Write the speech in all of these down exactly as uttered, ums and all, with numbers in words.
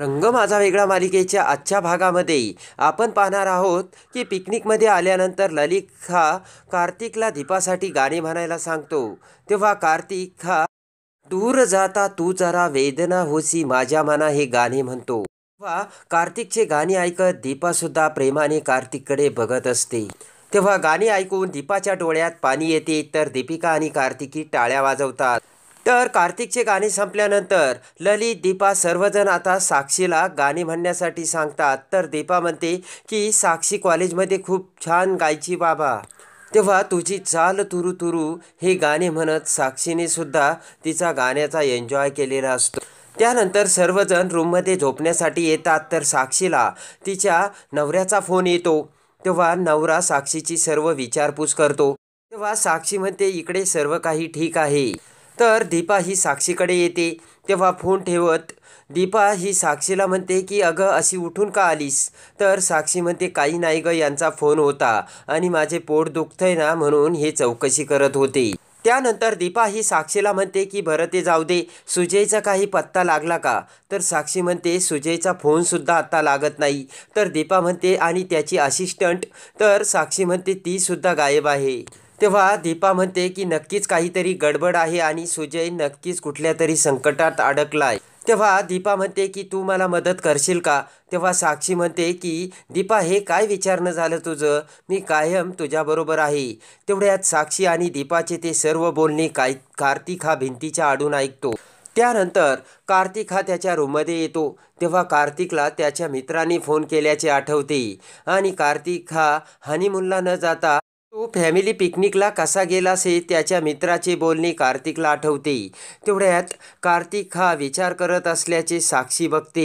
रंग माझा वेगळा मालिकेच्या आजच्या भागामध्ये आपण पाहणार आहोत की पिकनिकमध्ये आल्यानंतर ललित हा कार्तिकला दीपासाठी गाणी म्हणायला सांगतो, तेव्हा कार्तिक हा दूर जाता तू जरा वेदना होसी माझ्या मना हे गाणे म्हणतो। तेव्हा कार्तिकचे गाणी ऐकत दीपासुद्धा प्रेमाने कार्तिककडे बघत असते। तेव्हा गाणी ऐकून दीपाच्या डोळ्यात पाणी येते, तर दीपिका आणि कार्तिकी टाळ्या वाजवतात। तर कार्तिकचे गाणे संपल्यानंतर ललित दीपा सर्वजण आता साक्षीला गाणी म्हणण्यासाठी सांगतात। तर दीपा म्हणते की साक्षी कॉलेजमध्ये खूप छान गायची बाबा। तेव्हा तुझी चाल तुरू तुरू हे गाणे म्हणत साक्षीने सुद्धा तिचा गाण्याचा एन्जॉय केलेला असतो। त्यानंतर सर्वजण रूममध्ये झोपण्यासाठी येतात, तर साक्षीला तिच्या नवऱ्याचा फोन येतो। तेव्हा नवरा साक्षीची सर्व विचारपूस करतो। तेव्हा साक्षी म्हणते इकडे सर्व काही ठीक आहे। तर दीपा ही साक्षीकडे येते। तेव्हा फोन ठेवत दीपा ही साक्षीला म्हणते की अगं अशी उठून का आलीस? तर साक्षी म्हणते काही नाही गं, यांचा फोन होता आणि माझे पोट दुखतंय ना म्हणून हे चौकशी करत होते। त्यानंतर दीपा ही साक्षीला म्हणते की बरं ते जाऊ दे, सुजयचा काही पत्ता लागला का? तर साक्षी म्हणते सुजयचा फोनसुद्धा आत्ता लागत नाही। तर दीपा म्हणते आणि त्याची असिस्टंट? तर साक्षी म्हणते तीसुद्धा गायब आहे। तेव्हा दीपा म्हणते की नक्कीच काहीतरी गडबड आहे आणि सुजय नक्कीच कुठल्या तरी संकटात अडकला आहे। तेव्हा दीपा म्हणते की तू मला मदत करशील का? तेव्हा साक्षी म्हणते की दीपा हे काय विचारणं झालं तुझं, मी कायम तुझ्याबरोबर आहे। तेवढ्यात साक्षी आणि दीपाचे ते सर्व बोलणे काय कार्तिक हा भिंतीच्या आडून ऐकतो। त्यानंतर कार्तिक हा त्याच्या रूममध्ये येतो। तेव्हा कार्तिकला त्याच्या मित्रांनी फोन केल्याचे आठवते आणि कार्तिक हा हनीमूनला न जाता तो फॅमिली पिकनिकला कसा गेलास हे त्याच्या मित्राचे बोलणे कार्तिकला आठवते। तेवढ्यात कार्तिक हा विचार करत असल्याचे साक्षी बघते।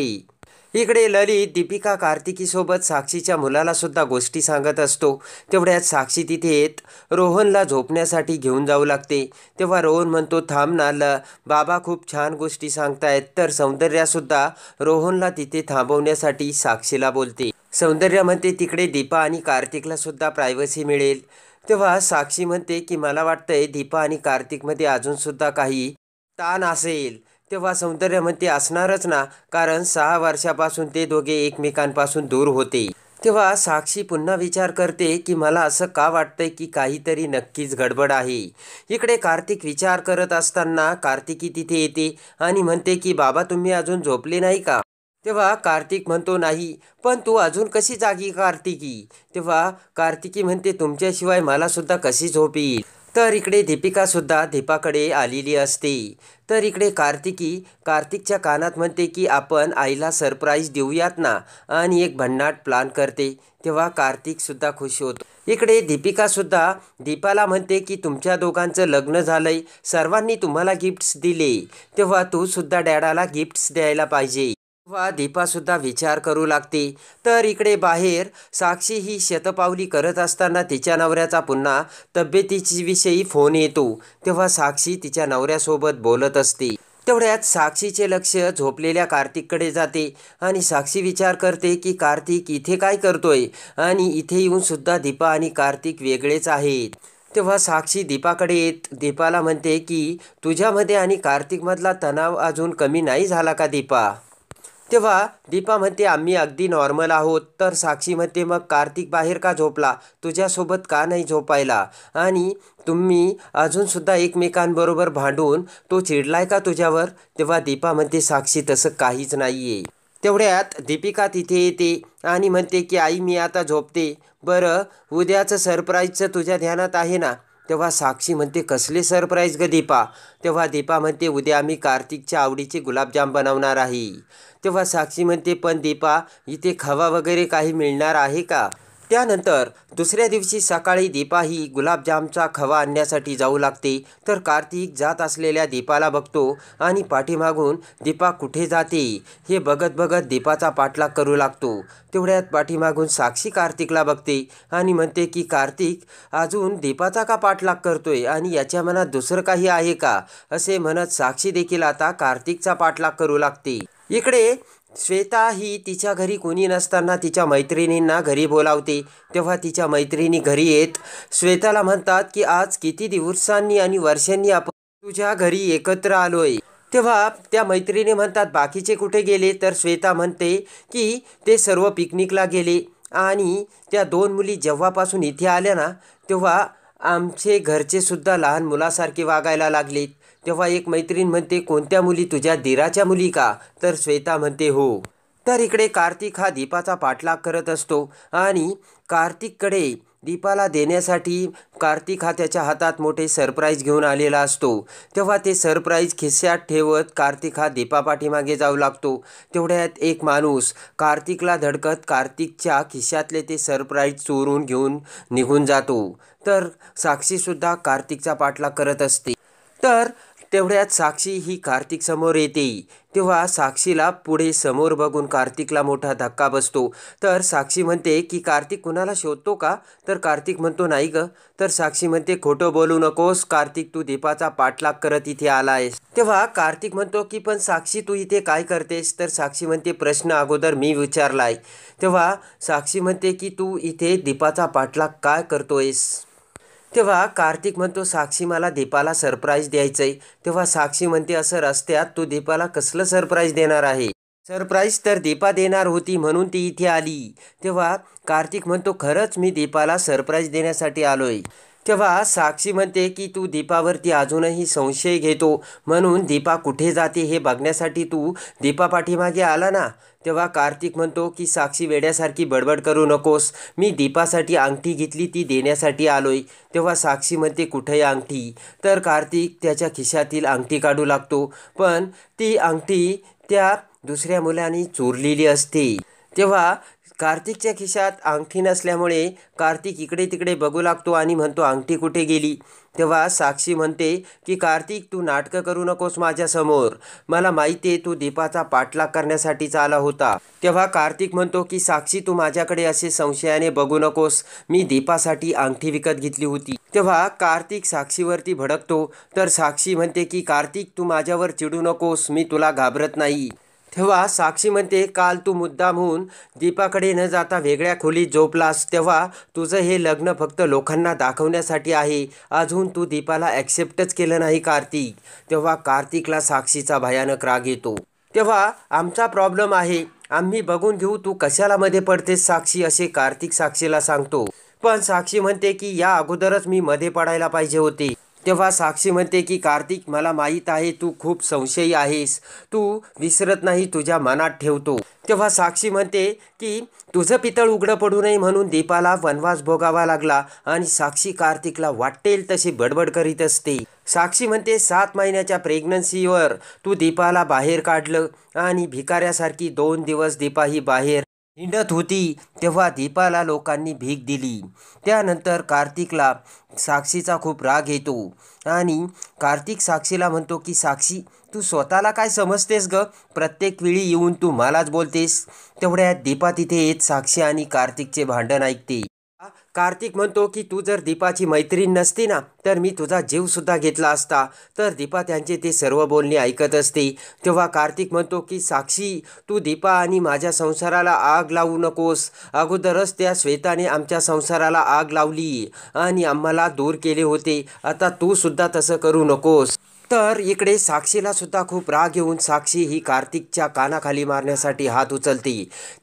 इकडे ललित दीपिका कार्तिकीसोबत साक्षीच्या मुलाला सुद्धा गोष्टी सांगत असतो। तेवढ्यात साक्षी तिथे येत रोहनला झोपण्यासाठी घेऊन जाऊ लागते। तेव्हा रोहन म्हणतो थांब ना बाबा, खूप छान गोष्टी सांगतायत। तर सौंदर्यासुद्धा रोहनला तिथे थांबवण्यासाठी साक्षीला बोलते। सौंदर्य म्हणते तिकडे दीपा आणि कार्तिकला सुद्धा प्रायव्हसी मिळेल। तेव्हा साक्षी म्हणते की मला वाटतंय दीपा आणि कार्तिकमध्ये अजूनसुद्धा काही ताण असेल। तेव्हा सौंदर्य म्हणते असणारच ना, कारण सहा वर्षापासून ते दोघे एकमेकांपासून दूर होते। तेव्हा साक्षी पुन्हा विचार करते की मला असं का वाटतंय की काहीतरी नक्कीच गडबड आहे। इकडे कार्तिक विचार करत असताना कार्तिकी तिथे येते आणि म्हणते की बाबा तुम्ही अजून झोपले नाही का? तेव्हा कार्तिक म्हणतो नाही, पण तू अजून कशी जागी कार्तिकी? तेव्हा कार्तिकी म्हणते तुमच्याशिवाय मला सुद्धा कशी झोप येईल? तर इकडे दीपिका सुद्धा दीपाकडे आलेली असते। तर इकडे कार्तिकी कार्तिकच्या कानात म्हणते की आपण आईला सरप्राईज देऊयात ना, आणि एक भन्नाट प्लॅन करते। तेव्हा कार्तिक सुद्धा खुश होतो। इकडे दीपिका सुद्धा दीपाला म्हणते की तुमच्या दोघांचं लग्न झालंय, सर्वांनी तुम्हाला गिफ्ट्स दिले, तेव्हा तू सुद्धा डॅडाला गिफ्ट्स द्यायला पाहिजे। तेव्हा दीपासुद्धा विचार करू लागते। तर इकडे बाहेर साक्षी ही शतपावली करत असताना तिच्या नवऱ्याचा पुन्हा तब्येतीविषयी फोन येतो। तेव्हा साक्षी तिच्या नवऱ्यासोबत बोलत असते। तेवढ्यात साक्षीचे लक्ष झोपलेल्या कार्तिककडे जाते आणि साक्षी विचार करते की कार्तिक इथे काय करतोय, आणि इथे येऊनसुद्धा दीपा आणि कार्तिक वेगळेच आहेत। तेव्हा साक्षी दीपाकडे येत दीपाला म्हणते की तुझ्यामध्ये आणि कार्तिकमधला तणाव अजून कमी नाही झाला का दीपा? तेव्हा दीपा म्हणते आम्ही अगदी नॉर्मल आहोत। तर साक्षी म्हणते मग कार्तिक बाहेर का झोपला, तुझ्यासोबत का नाही झोपायला, आणि तुम्ही अजूनसुद्धा एकमेकांबरोबर भांडून तो चिडलाय का तुझ्यावर? तेव्हा दीपा म्हणते साक्षी तसं काहीच नाही आहे। तेवढ्यात दीपिका तिथे येते आणि म्हणते की आई मी आता झोपते, बरं उद्याचं सरप्राईजचं तुझ्या ध्यानात आहे ना? तेव्हा साक्षी म्हणते कसले सरप्राईज ग दीपा? तेव्हा दीपा म्हणते उद्या आम्ही कार्तिकच्या आवडीचे गुलाबजाम बनवणार आहे। तेव्हा साक्षी म्हणते पण दीपा इथे खवा वगैरे काही मिळणार आहे का? त्यानंतर दुसऱ्या दिवशी सकाळी दीपा ही गुलाबजामचा खवा आणण्यासाठी जाऊ लागते। तर कार्तिक जात असलेल्या दीपाला बघतो आणि पाठीमागून दीपा कुठे जाते हे बघत बघत दीपाचा पाठलाग करू लागतो। तेवढ्यात पाठीमागून साक्षी कार्तिकला बघते आणि म्हणते की कार्तिक अजून दीपाचा का पाठलाग करतोय, आणि याच्या मनात दुसरं काही आहे का? असे म्हणत साक्षी देखील आता कार्तिकचा पाठलाग करू लागते। इकडे श्वेता ही तिच्या घरी कोणी नसताना तिच्या मैत्रिणींना घरी बोलावते। तेव्हा तिच्या मैत्रिणी घरी येत श्वेताला म्हणतात की आज किती दिवसांनी आणि वर्षांनी आपण तुझ्या घरी एकत्र आलोय। तेव्हा त्या मैत्रिणी म्हणतात बाकीचे कुठे गेले, तर श्वेता म्हणते की ते सर्व पिकनिकला गेले आणि त्या दोन मुली जेव्हापासून इथे आल्या ना तेव्हा आमचे घरचे सुद्धा लहान मुलासारखे वागायला लागले। तेव्हा एक मैत्रीण म्हणते कोणत्या मुली, तुझ्या दिराच्या मुली का, तर श्वेता म्हणते हो। तर इकडे कार्तिक हा दीपाचा पाठलाग करत असतो आणि कार्तिककडे दीपाला देण्यासाठी कार्तिक हा त्याच्या हातात मोठे सरप्राईज घेऊन आलेला असतो। तेव्हा ते सरप्राईज खिशात ठेवत कार्तिक हा दीपापाठीमागे जाऊ लागतो। तेवढ्यात एक माणूस कार्तिकला धडकत कार्तिकच्या खिशातले ते सरप्राईज चोरून घेऊन निघून जातो। तर साक्षीसुद्धा कार्तिकचा पाठलाग करत असते। तर तेवढ्यात साक्षी ही कार्तिक समोर येते। तेव्हा साक्षीला पुढे समोर बघून कार्तिकला मोठा धक्का बसतो। तर साक्षी म्हणते की कार्तिक कुणाला शोधतो का, तर कार्तिक म्हणतो नाही ग। तर साक्षी म्हणते खोटं बोलू नकोस कार्तिक, तू दीपाचा पाठलाग करत इथे आला आहेस। तेव्हा कार्तिक म्हणतो की पण साक्षी तू इथे काय करतेस, तर साक्षी म्हणते प्रश्न अगोदर मी विचारला आहे। तेव्हा साक्षी म्हणते की तू इथे दीपाचा पाठलाग काय करतोयस। तेव्हा कार्तिक म्हणतो साक्षी मला दीपाला सरप्राईज द्यायचं आहे। तेव्हा साक्षी म्हणते असं रस्त्यात तू दीपाला कसलं सरप्राईज देणार आहे, सरप्राईज तर दीपा देणार होती म्हणून ती इथे आली। तेव्हा कार्तिक म्हणतो खरंच मी दीपाला सरप्राईज देण्यासाठी आलोय। तेव्हा साक्षी म्हणते की तू दीपावरती अजूनही संशय घेतो म्हणून दीपा कुठे जाते हे बघण्यासाठी तू दीपा पाठीमागे आला ना। तेव्हा कार्तिक म्हणतो की साक्षी वेड्यासारखी बडबड करू नकोस, मी दीपासाठी अंगठी घेतली ती देण्यासाठी आलोय। तेव्हा साक्षी म्हणते कुठे अंगठी, तर कार्तिक त्याच्या खिशातील अंगठी काढू लागतो पण ती अंगठी त्या दुसऱ्या मुलाने चोरलेली असते। तेव्हा कार्तिकच्या खिशात अंगठी नसल्यामुळे कार्तिक इकडे तिकडे बघू लागतो आणि म्हणतो अंगठी कुठे गेली। तेव्हा साक्षी म्हणते की कार्तिक तू नाटकं करू नकोस माझ्यासमोर, मला माहिती आहे तू दीपाचा पाठलाग करण्यासाठीच आला होता। तेव्हा कार्तिक म्हणतो की साक्षी तू माझ्याकडे असे संशयाने बघू नकोस, मी दीपासाठी अंगठी विकत घेतली होती। तेव्हा कार्तिक साक्षीवरती भडकतो। तर साक्षी म्हणते की कार्तिक तू माझ्यावर चिडू नकोस, मी तुला घाबरत नाही। तेव्हा साक्षी म्हणते काल तू मुद्दामहून दीपाकडे न जाता वेगळ्या खोलीत झोपलास, तेव्हा तुझं हे लग्न फक्त लोकांना दाखवण्यासाठी आहे, अजून तू दीपाला ॲक्सेप्टच केलं नाही कार्तिक। तेव्हा कार्तिकला साक्षीचा भयानक राग येतो। तेव्हा आमचा प्रॉब्लेम आहे, आम्ही बघून घेऊ तू कशाला मध्ये पडतेस साक्षी, असे कार्तिक साक्षीला सांगतो। पण साक्षी म्हणते की या अगोदरच मी मध्ये पडायला पाहिजे होते। तेव्हा साक्षी म्हणते की कार्तिक मला माहीत आहे तू खूप संशयी आहेस, तू विसरत नाही, तुझ्या मनात ठेवतो। तेव्हा साक्षी म्हणते की तुझं पितळ उघडं पडू नये म्हणून दीपाला वनवास भोगावा लागला आणि साक्षी कार्तिकला वाटेल तशी बडबड करीत असते। साक्षी म्हणते सात महिन्याच्या प्रेग्नन्सीवर तू दीपाला बाहेर काढलं आणि भिकाऱ्यासारखी दोन दिवस दीपा ही बाहेर हिंडत होती, तेव्हा दीपाला लोकांनी भीक दिली। त्यानंतर कार्तिकला साक्षीचा खूप राग येतो आणि कार्तिक साक्षीला म्हणतो की साक्षी तू स्वतःला काय समजतेस ग, प्रत्येक वेळी येऊन तू मलाच बोलतेस। तेवढ्यात दीपा तिथे येत साक्षी आणि कार्तिकचे भांडण ऐकते। कार्तिक म्हणतो की तू जर दीपाची मैत्रीण नसती ना तर मी तुझा जीवसुद्धा घेतला असता। तर दीपा त्यांचे ते सर्व बोलणे ऐकत असते। तेव्हा कार्तिक म्हणतो की साक्षी तू दीपा आणि माझ्या संसाराला आग लावू नकोस, अगोदरच त्या श्वेताने आमच्या संसाराला आग लावली आणि आम्हाला दूर केले होते, आता तूसुद्धा तसं करू नकोस। तर इकडे साक्षीला सुद्धा खूप राग येऊन साक्षी ही कार्तिकच्या कानाखाली मारण्यासाठी हात उचलते।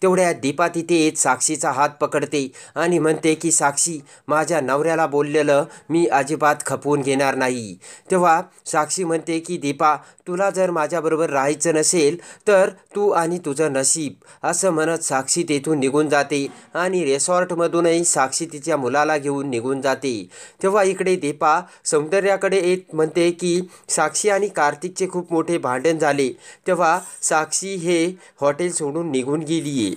तेवढ्या दीपा तिथे येत साक्षीचा हात पकडते आणि म्हणते की साक्षी माझ्या नवऱ्याला बोललेलं मी अजिबात खपवून घेणार नाही। तेव्हा साक्षी म्हणते की दीपा तुला जर माझ्याबरोबर राहायचं नसेल तर तू आणि तुझं नशीब, असं म्हणत साक्षी तेथून निघून जाते आणि रिसॉर्टमधूनही साक्षी तिच्या मुलाला घेऊन निघून जाते। तेव्हा इकडे दीपा सौंदर्याकडे येत म्हणते की साक्षी आणि कार्तिकचे खूप मोठे भांडण झाले, तेव्हा साक्षी हे हॉटेल सोडून निघून गेलीये।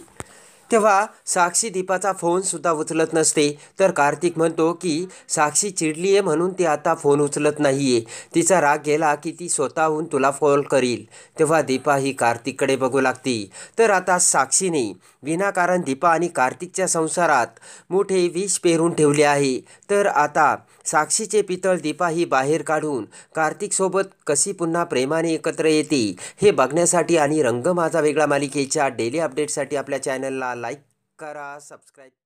तेव्हा साक्षी दीपाचा फोनसुद्धा उचलत नसते। तर कार्तिक म्हणतो की साक्षी चिडली आहे म्हणून ती आता फोन उचलत नाही आहे, तिचा राग गेला की ती स्वतःहून तुला कॉल करील। तेव्हा दीपा ही कार्तिककडे बघू लागते। तर आता साक्षीने विनाकारण दीपा आणि कार्तिकच्या संसारात मोठे विष पेरून ठेवले आहे। तर आता साक्षीचे पितळ दीपा ही बाहेर काढून कार्तिकसोबत कशी पुन्हा प्रेमाने एकत्र येते हे बघण्यासाठी आणि रंग माझा वेगळा मालिकेच्या डेली अपडेटसाठी आपल्या चॅनलला लाईक करा, सबस्क्राईब